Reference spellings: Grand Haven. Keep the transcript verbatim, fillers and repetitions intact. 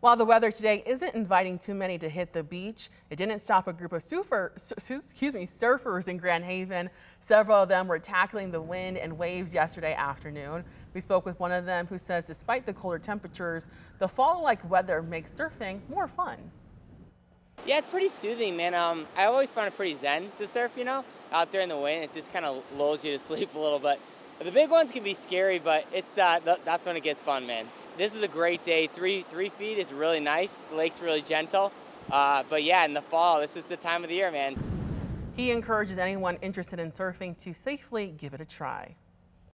While the weather today isn't inviting too many to hit the beach, it didn't stop a group of surfer, excuse me, surfers in Grand Haven. Several of them were tackling the wind and waves yesterday afternoon. We spoke with one of them who says despite the colder temperatures, the fall-like weather makes surfing more fun. Yeah, it's pretty soothing, man. Um, I always found it pretty zen to surf, you know, out there in the wind. It just kind of lulls you to sleep a little bit. The big ones can be scary, but it's uh, th that's when it gets fun, man. This is a great day. Three three feet is really nice. The lake's really gentle. Uh, but yeah, in the fall, this is the time of the year, man. He encourages anyone interested in surfing to safely give it a try.